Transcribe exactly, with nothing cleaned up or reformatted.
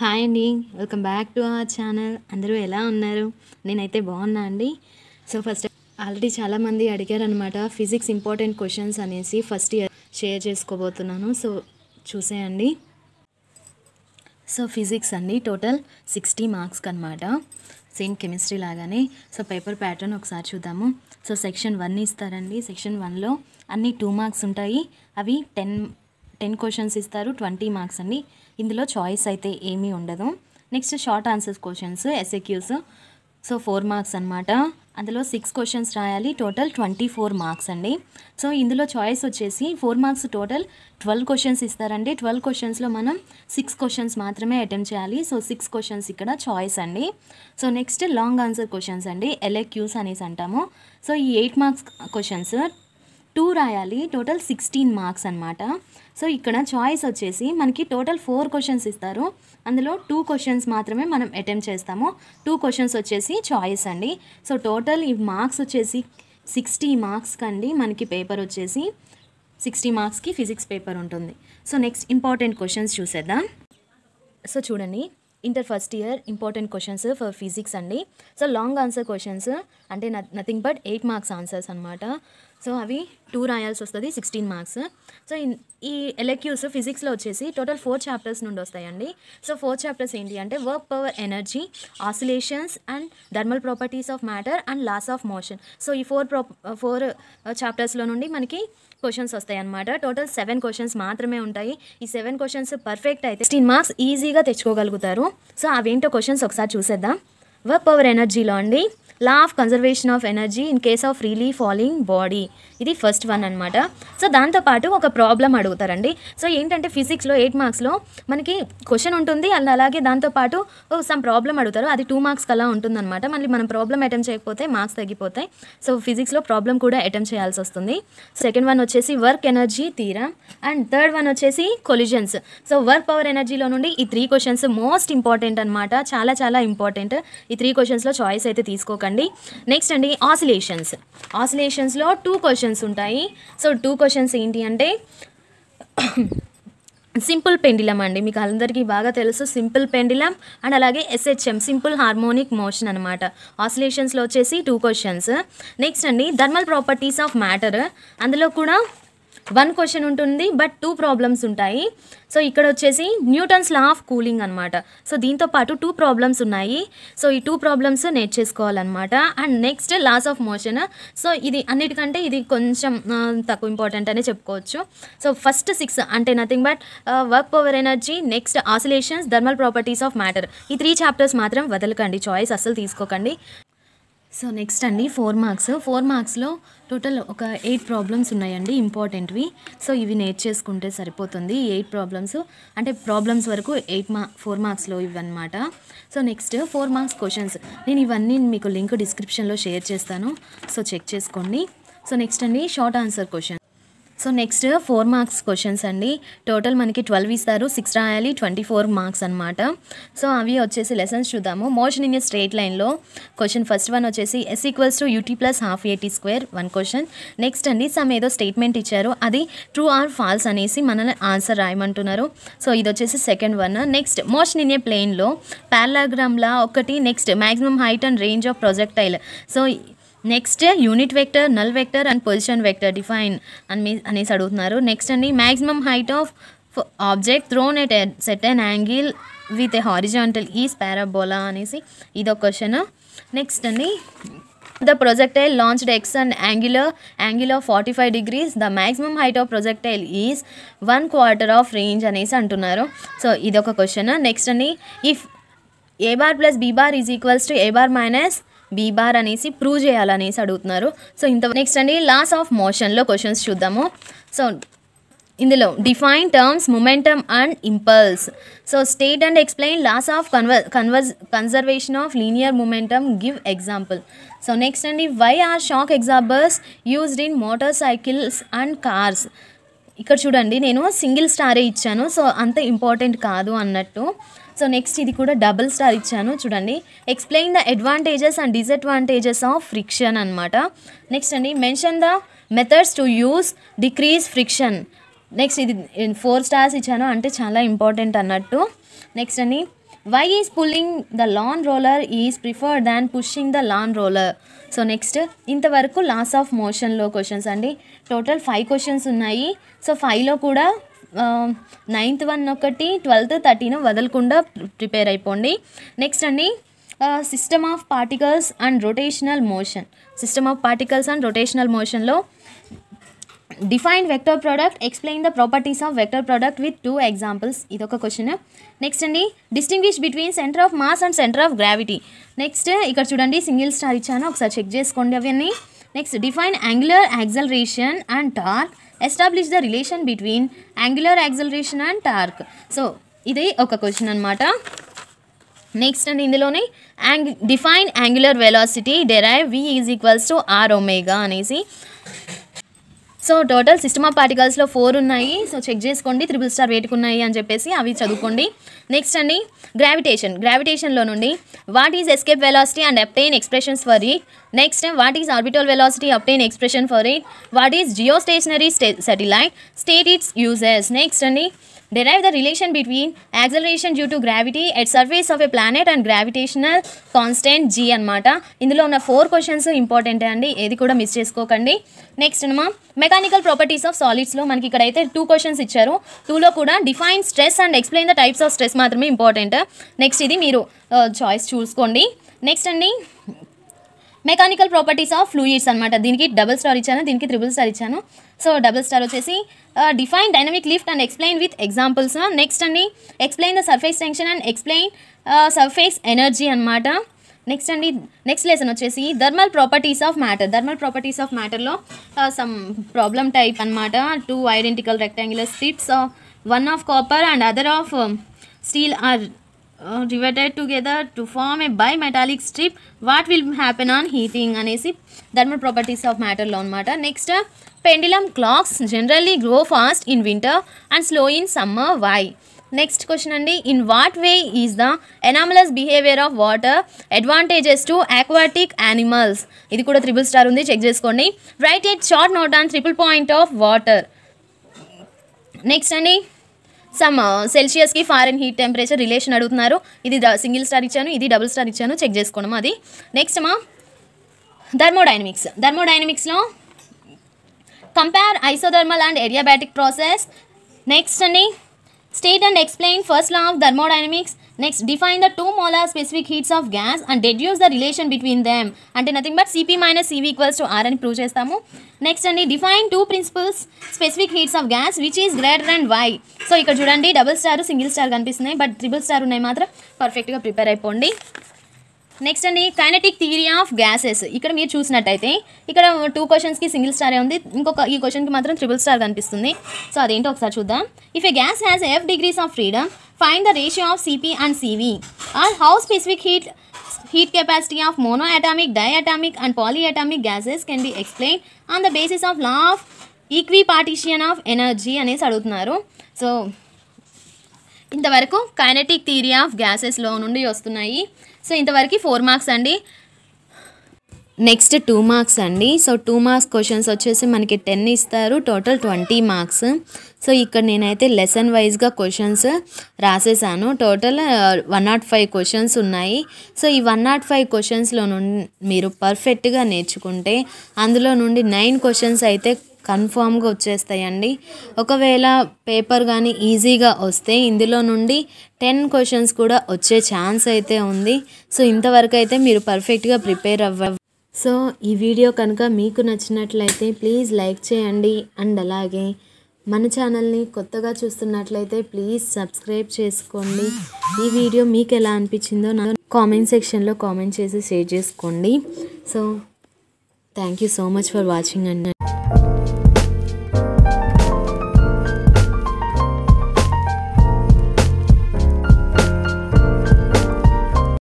Hi అండి, welcome back to our channel. అందరూ ఎలా ఉన్నారు? నేనైతే బాగున్నా అండి. సో ఫస్ట్ ఆల్రెడీ చాలామంది అడిగారు అనమాట, ఫిజిక్స్ ఇంపార్టెంట్ క్వశ్చన్స్ అనేసి ఫస్ట్ ఇయర్ షేర్ చేసుకోబోతున్నాను. సో చూసేయండి. సో ఫిజిక్స్ అండి, టోటల్ సిక్స్టీ మార్క్స్కి అనమాట. సేమ్ కెమిస్ట్రీ లాగానే. సో పేపర్ ప్యాటర్న్ ఒకసారి చూద్దాము. సో సెక్షన్ వన్ ఇస్తారండి. సెక్షన్ వన్లో అన్నీ టూ మార్క్స్ ఉంటాయి. అవి టెన్ టెన్ క్వశ్చన్స్ ఇస్తారు, ట్వంటీ మార్క్స్ అండి. ఇందులో చాయిస్ అయితే ఏమీ ఉండదు. Next short answers questions, SAQs. So four marks అనమాట. అందులో సిక్స్ క్వశ్చన్స్ రాయాలి, టోటల్ ట్వంటీ ఫోర్ మార్క్స్ అండి. సో ఇందులో చాయిస్ వచ్చేసి four marks, total twelve questions ఇస్తారండి. ట్వెల్వ్ క్వశ్చన్స్లో మనం సిక్స్ క్వశ్చన్స్ మాత్రమే అటెంప్ట్ చేయాలి. సో సిక్స్ క్వశ్చన్స్ ఇక్కడ చాయిస్ అండి. So next long answer questions అండి, ఎల్ఏక్యూస్ అనేసి అంటాము. సో ఈ ఎయిట్ మార్క్స్ క్వశ్చన్స్ టూ రాయాలి, టోటల్ సిక్స్టీన్ మార్క్స్ అనమాట. సో ఇక్కడ చాయిస్ వచ్చేసి మనకి టోటల్ ఫోర్ క్వశ్చన్స్ ఇస్తారు. అందులో టూ క్వశ్చన్స్ మాత్రమే మనం అటెంప్ట్ చేస్తాము. టూ క్వశ్చన్స్ వచ్చేసి చాయిస్ అండి. సో టోటల్ ఈ మార్క్స్ వచ్చేసి సిక్స్టీ మార్క్స్ కండి. మనకి పేపర్ వచ్చేసి సిక్స్టీ మార్క్స్కి ఫిజిక్స్ పేపర్ ఉంటుంది. సో నెక్స్ట్ ఇంపార్టెంట్ క్వశ్చన్స్ చూసేద్దాం. సో చూడండి, inter first year important questions for physics అండి. సో లాంగ్ ఆన్సర్ క్వశ్చన్స్ అంటే nothing but eight marks answers అనమాట. సో అవి టూ రాయాల్సి వస్తుంది, సిక్స్టీన్ మార్క్స్. సో ఈ ఎల్ఏక్యూస్ ఫిజిక్స్లో వచ్చేసి టోటల్ ఫోర్ చాప్టర్స్ నుండి వస్తాయండి. సో ఫోర్ చాప్టర్స్ ఏంటి అంటే work, power, energy, oscillations and thermal properties of matter and laws of motion. So ఈ ఫోర్ ప్రో ఫోర్ చాప్టర్స్లో నుండి మనకి క్వశ్చన్స్ వస్తాయి అన్నమాట. టోటల్ సెవెన్ క్వశ్చన్స్ మాత్రమే ఉంటాయి. ఈ సెవెన్ క్వశ్చన్స్ పర్ఫెక్ట్ అయితే సిక్స్టీన్ మార్క్స్ ఈజీగా తెచ్చుకోగలుగుతారు. సో అవేంటో క్వశ్చన్స్ ఒకసారి చూసేద్దాం. వర్క్, పవర్, ఎనర్జీలో అండి law of conservation of energy in case of freely falling body, ఇది ఫస్ట్ వన్ అనమాట. సో దాంతోపాటు ఒక ప్రాబ్లం అడుగుతారండి. సో ఏంటంటే ఫిజిక్స్లో ఎయిట్ మార్క్స్లో మనకి క్వశ్చన్ ఉంటుంది, అలా అలాగే దాంతోపాటు సమ్ ప్రాబ్లం అడుగుతారు. అది టూ మార్క్స్కి అలా ఉంటుందన్నమాట. మళ్ళీ మనం ప్రాబ్లం అటెంప్ట్ చేయకపోతే మార్క్స్ తగ్గిపోతాయి. సో ఫిజిక్స్లో ప్రాబ్లం కూడా అటెంప్ట్ చేయాల్సి వస్తుంది. సెకండ్ వన్ వచ్చేసి work, energy, theorem. And third one వచ్చేసి కొలిజన్స్. సో వర్క్, పవర్, ఎనర్జీలో నుండి ఈ త్రీ క్వశ్చన్స్ మోస్ట్ ఇంపార్టెంట్ అనమాట. చాలా చాలా ఇంపార్టెంట్. ఈ త్రీ క్వశ్చన్స్లో చాయిస్ అయితే తీసుకోక. నెక్స్ట్ అండి ఆసిలేషన్స్. ఆసిలేషన్స్లో టూ క్వశ్చన్స్ ఉంటాయి. సో టూ క్వశ్చన్స్ ఏంటి అంటే సింపుల్ పెండిలం అండి. మీకు అందరికీ బాగా తెలుసు సింపుల్ పెండిలం అండ్ అలాగే ఎస్హెచ్ఎం, సింపుల్ హార్మోనిక్ మోషన్ అనమాట. ఆసిలేషన్స్లో వచ్చేసి టూ క్వశ్చన్స్. నెక్స్ట్ అండి థర్మల్ ప్రాపర్టీస్ ఆఫ్ మ్యాటర్. అందులో కూడా వన్ క్వశ్చన్ ఉంటుంది, బట్ టూ ప్రాబ్లమ్స్ ఉంటాయి. సో ఇక్కడ వచ్చేసి న్యూటన్స్ లా ఆఫ్ కూలింగ్ అనమాట. సో దీంతో పాటు టూ ప్రాబ్లమ్స్ ఉన్నాయి. సో ఈ టూ ప్రాబ్లమ్స్ నేర్చేసుకోవాలన్నమాట. And next laws of motion. So ఇది అన్నిటికంటే ఇది కొంచెం తక్కువ ఇంపార్టెంట్ అనే చెప్పుకోవచ్చు. సో ఫస్ట్ సిక్స్ అంటే nothing but work, power, energy, next oscillations, thermal properties of matter. ఈ త్రీ చాప్టర్స్ మాత్రం వదలకండి, చాయిస్ అస్సలు తీసుకోకండి. సో నెక్స్ట్ అండి ఫోర్ మార్క్స్. ఫోర్ మార్క్స్లో టోటల్ ఒక ఎయిట్ ప్రాబ్లమ్స్ ఉన్నాయండి ఇంపార్టెంట్వి. సో ఇవి నేర్చేసుకుంటే సరిపోతుంది. ఎయిట్ ప్రాబ్లమ్స్ అంటే ప్రాబ్లమ్స్ వరకు ఎయిట్ మా ఫోర్ మార్క్స్లో ఇవన్నమాట. So next four marks questions. నేను ఇవన్నీ మీకు లింక్ డిస్క్రిప్షన్లో షేర్ చేస్తాను, సో చెక్ చేసుకోండి. సో నెక్స్ట్ అండి short answer question. So next four marks questions అండి. టోటల్ మనకి ట్వెల్వ్ ఇస్తారు, సిక్స్ రాయాలి, ట్వంటీ ఫోర్ మార్క్స్ అనమాట. సో అవి వచ్చేసి లెసన్స్ చూద్దాము. మోషన్ ఇన్ ఏ స్ట్రేట్ లైన్లో క్వశ్చన్ ఫస్ట్ వన్ వచ్చేసి yes equals to UT plus half ఏటీ స్క్వేర్, వన్ క్వశ్చన్. నెక్స్ట్ అండి సమ్ ఏదో స్టేట్మెంట్ ఇచ్చారు, అది ట్రూ ఆర్ ఫాల్స్ అనేసి మనల్ని ఆన్సర్ రాయమంటున్నారు. సో ఇది వచ్చేసి second one. Next motion in a ప్లేన్లో పారాగ్రామ్లా ఒకటి, next maximum height and range of projectile. So next unit vector, null vector and position vector define అని అనేసి అడుగుతున్నారు. నెక్స్ట్ అండి maximum height of object thrown at certain angle with a horizontal is parabola అనేసి ఇదొక question. Next అండి the projectile launched x and angular angle of forty five degrees, the maximum height of projectile is one quarter of range అనేసి అంటున్నారు. So ఇదొక question. Next అండి if a bar plus b bar is equals to a bar minus b bar అనేసి prove చేయాలనేసి అడుగుతున్నారు. So ఇంత. Next అండి laws of మోషన్లో క్వశ్చన్స్ చూద్దాము. సో ఇందులో define terms momentum and impulse. So state and explain laws of conver converge conservation of linear momentum, give example. So next అండి why are shock absorbers used in motorcycles and cars. ఇక్కడ చూడండి నేను single స్టారే ఇచ్చాను, so అంత important కాదు అన్నట్టు. So next ఇది కూడా డబుల్ స్టార్ ఇచ్చాను చూడండి. Explain the advantages and disadvantages of friction అనమాట. నెక్స్ట్ అండి mention the methods to use decrease friction. Next ఇది ఫోర్ స్టార్స్ ఇచ్చాను అంటే చాలా ఇంపార్టెంట్ అన్నట్టు. నెక్స్ట్ అండి Why is pulling the lawn roller is preferred than pushing the lawn roller? So next, intavaraku loss of motion lo questions andi. Total five questions unnayi. So five lo kuda ninth one okati, twelfth, thirteenth vadalkunda prepare ayipondi. Next andi Uh, system of particles and rotational motion. System of particles and rotational motion lo define vector product, explain the properties of vector product with two examples. Idoka question. Next andi distinguish between center of mass and center of gravity. Next ikkada chudandi single star ichana okka check cheskondi avanni. Next define angular acceleration and torque, establish the relation between angular acceleration and torque. So idi oka question anamata. Next and indilone ang define angular velocity, derive v is equals to r omega anesi. So total system of particles lo four unnayi. So check cheskondi, triple star vetukunnayi ani cheppesi avi chadukondi. Next andi gravitation, gravitation lo nundi what is escape velocity and obtain expressions for it. Next, what is orbital velocity, obtain expression for it. What is geostationary satellite, state its uses. Next andi derive the relation between acceleration due to gravity at surface of a planet and gravitational constant g anamata. Indulo unna four questions important andi, edi kuda miss cheskokandi. Next anamam mechanical properties of solids lo manaki ikkada aithe two questions icharu. Two lo kuda define stress and explain the types of stress maatrame important. Next idi meeru uh, choice chuskondi. Next andi mechanical properties of fluids anamata. Diniki double star ichanu, diniki triple star ichanu. So double star వచ్చేసి uh, define dynamic lift and explain with examples. Na next andi explain the surface tension and explain uh, surface energy anamata. Next andi next lesson వచ్చేసి thermal properties of matter. Thermal properties of matter lo uh, some problem type anamata. Two identical rectangular strips, uh, one of copper and other of um, steel are Uh, riveted together to form a bimetallic strip. What will happen on heating anesi thermal properties of matter lo anamata. Next pendulum clocks generally grow fast in winter and slow in summer, why? Next question andi in what way is the anomalous behavior of water advantageous to aquatic animals. Idi kuda triple star undi, check cheskondi. Write a short note on triple point of water. Next andi some సెల్సియస్కి Fahrenheit temperature relation అడుగుతున్నారు. ఇది single star ఇచ్చాను, ఇది double star ఇచ్చాను, check చేసుకోవడం అది. Next మా thermodynamics. థర్మోడైనమిక్స్లో compare isothermal and adiabatic process. Next అండి state and explain first law of thermodynamics. Next define the two molar specific heats of gas and deduce the relation between them. అంటే nothing but Cp minus Cv equals to R అని prove చేస్తాము. Next అండి define two principles specific heats of gas which is greater and why. So ఇక్కడ చూడండి double star single star కనిపిస్తున్నాయి, but triple star ఉన్నాయి మాత్రం పర్ఫెక్ట్గా ప్రిపేర్ అయిపోండి. నెక్స్ట్ అండి కైనెటిక్ థియరీ ఆఫ్ గ్యాసెస్. ఇక్కడ మీరు చూసినట్టయితే ఇక్కడ టూ క్వశ్చన్స్కి సింగిల్ స్టారే ఉంది, ఇంకొక ఈ క్వశ్చన్కి మాత్రం ట్రిపుల్ స్టార్ కనిపిస్తుంది. సో అదేంటో ఒకసారి చూద్దాం. If a gas has F degrees of freedom, find the ratio of C P and C V, or how specific heat heat capacity of monoatomic, diatomic and polyatomic gases can be explained on the basis of law of equipartition of energy అనేసి అడుగుతున్నారు. So ఇంతవరకు kinetic theory of gases లో నుండి వస్తున్నాయి. So ఇంతవరకు four marks అండి. Next two marks అండి. So two marks questions వచ్చేసి మనకి టెన్ ఇస్తారు, టోటల్ ట్వంటీ మార్క్స్. సో ఇక్కడ నేనైతే లెసన్ వైజ్గా క్వశ్చన్స్ రాసేసాను. Total one nought five questions ఉన్నాయి. సో ఈ వన్ నాట్ ఫైవ్ క్వశ్చన్స్లో నుండి మీరు పర్ఫెక్ట్గా నేర్చుకుంటే అందులో నుండి నైన్ క్వశ్చన్స్ అయితే కన్ఫామ్గా వచ్చేస్తాయండి. ఒకవేళ పేపర్ కానీ ఈజీగా వస్తే ఇందులో నుండి టెన్ క్వశ్చన్స్ కూడా వచ్చే ఛాన్స్ అయితే ఉంది. సో ఇంతవరకు అయితే మీరు పర్ఫెక్ట్గా ప్రిపేర్ అవ్వ. సో ఈ వీడియో కనుక మీకు నచ్చినట్లయితే ప్లీజ్ లైక్ చేయండి. అండ్ అలాగే మన ఛానల్ని కొత్తగా చూస్తున్నట్లయితే ప్లీజ్ సబ్స్క్రైబ్ చేసుకోండి. ఈ వీడియో మీకు ఎలా అనిపించిందో నా కామెంట్ సెక్షన్లో కామెంట్ చేసి షేర్ చేసుకోండి. So thank you so much for watching అండి.